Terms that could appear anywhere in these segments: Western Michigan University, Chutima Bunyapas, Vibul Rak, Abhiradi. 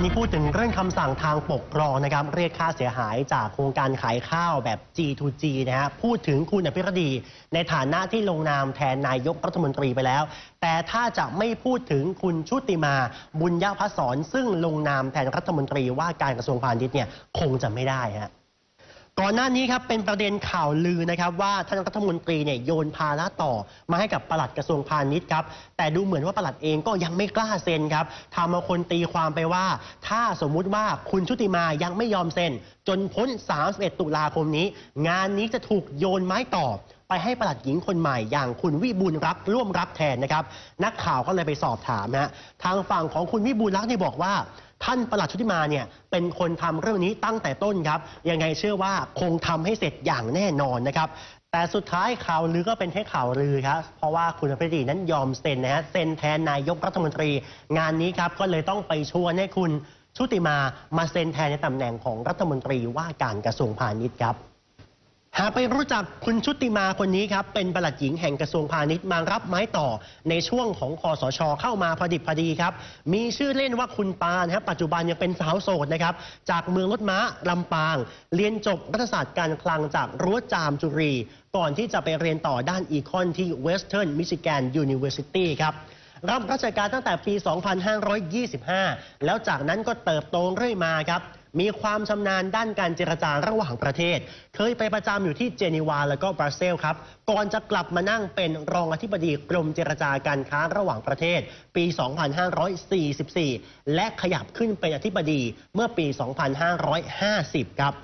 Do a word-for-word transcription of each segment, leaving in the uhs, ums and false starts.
านนี้พูดถึงเรื่องคำสั่งทางปกครองนะครับเรียกค่าเสียหายจากโครงการขายข้าวแบบ จี ทู จี นะฮะพูดถึงคุณอภิรดีในฐานะที่ลงนามแทนนายกรัฐมนตรีไปแล้วแต่ถ้าจะไม่พูดถึงคุณชุติมาบุญยภัสสรซึ่งลงนามแทนรัฐมนตรีว่าการกระทรวงพาณิชย์เนี่ยคงจะไม่ได้ฮะก่อนหน้านี้ครับเป็นประเด็นข่าวลือนะครับว่าท่านรัฐมนตรีเนี่ยโยนภาระต่อมาให้กับปลัดกระทรวงพาณิชย์ครับแต่ดูเหมือนว่าปลัดเองก็ยังไม่กล้าเซ็นครับทำเอาคนตีความไปว่าถ้าสมมุติว่าคุณชุติมายังไม่ยอมเซ็นจนพ้นสามสิบเอ็ดตุลาคมนี้งานนี้จะถูกโยนไม้ต่อไปให้ปลัดหญิงคนใหม่อย่างคุณวิบูลย์รักษ์ร่วมรับแทนนะครับนักข่าวก็เลยไปสอบถามนะทางฝั่งของคุณวิบูลย์รักษ์เนี่ยบอกว่าท่านปลัดชุติมาเนี่ยเป็นคนทำเรื่องนี้ตั้งแต่ต้นครับยังไงเชื่อว่าคงทำให้เสร็จอย่างแน่นอนนะครับแต่สุดท้ายข่าวลือก็เป็นแค่ข่าวลือครับเพราะว่าคุณอภิรดีนั้นยอมเซ็นนะฮะเซ็นแทนนายกรัฐมนตรีงานนี้ครับก็เลยต้องไปชวนให้คุณชุติมามาเซ็นแทนในตำแหน่งของรัฐมนตรีว่าการกระทรวงพาณิชย์ครับหากไปรู้จักคุณชุติมาคนนี้ครับเป็นปลัดหญิงแห่งกระทรวงพาณิชย์มารับไม้ต่อในช่วงของคสช.เข้ามาพอดิบพอดีครับมีชื่อเล่นว่าคุณปานครับปัจจุบันยังเป็นสาวโสดนะครับจากเมืองรถม้าลำปางเรียนจบรัฐศาสตร์การคลังจากรั้วจามจุรีก่อนที่จะไปเรียนต่อด้านอีคอนที่ Western Michigan University ครับรับราชการตั้งแต่ปี สองพันห้าร้อยยี่สิบห้า แล้วจากนั้นก็เติบโตเรื่อยมาครับมีความชำนาญด้านการเจรจาระหว่างประเทศเคยไปประจำอยู่ที่เจนีวาและก็บราเซลครับก่อนจะกลับมานั่งเป็นรองอธิบดีกรมเจรจาการค้าระหว่างประเทศปี สองพันห้าร้อยสี่สิบสี่ และขยับขึ้นเป็นอธิบดีเมื่อปี สองพันห้าร้อยห้าสิบ ครับ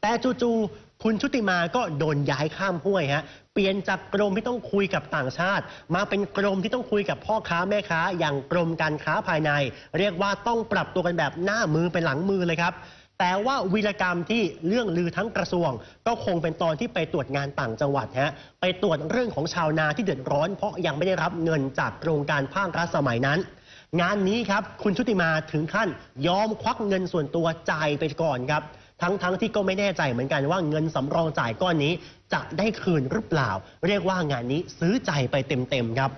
แต่จู่ๆคุณชุติมาก็โดนย้ายข้ามห้วยฮะเปลี่ยนจากกรมที่ต้องคุยกับต่างชาติมาเป็นกรมที่ต้องคุยกับพ่อค้าแม่ค้าอย่างกรมการค้าภายในเรียกว่าต้องปรับตัวกันแบบหน้ามือเป็นหลังมือเลยครับแต่ว่าวีรกรรมที่เรื่องลือทั้งกระทรวงก็คงเป็นตอนที่ไปตรวจงานต่างจังหวัดฮะไปตรวจเรื่องของชาวนาที่เดือดร้อนเพราะยังไม่ได้รับเงินจากโครงการภาครัฐสมัยนั้นงานนี้ครับคุณชุติมาถึงขั้นยอมควักเงินส่วนตัวจ่ายไปก่อนครับทั้งๆ ท, ที่ก็ไม่แน่ใจเหมือนกันว่าเงินสำรองจ่ายก้อนนี้จะได้คืนหรือเปล่าเรียกว่างานนี้ซื้อใจไปเต็มๆครับ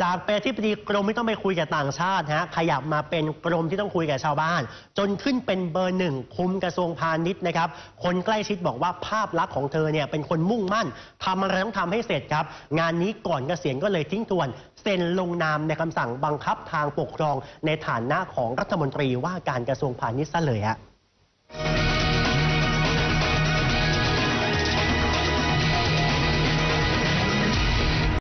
จากเป็นที่ปฏิกรมที่ต้องไปคุยกับต่างชาติฮะขยับมาเป็นกรมที่ต้องคุยกับชาวบ้านจนขึ้นเป็นเบอร์หนึ่งคุมกระทรวงพาณิชย์นะครับคนใกล้ชิดบอกว่าภาพลักษณ์ของเธอเนี่ยเป็นคนมุ่งมั่นทำอะไรต้องทำให้เสร็จครับงานนี้ก่อนเกษียณก็เลยทิ้งทวนเซ็นลงนามในคำสั่งบังคับทางปกครองในฐานะของรัฐมนตรีว่าการกระทรวงพาณิชย์ซะเลยฮะ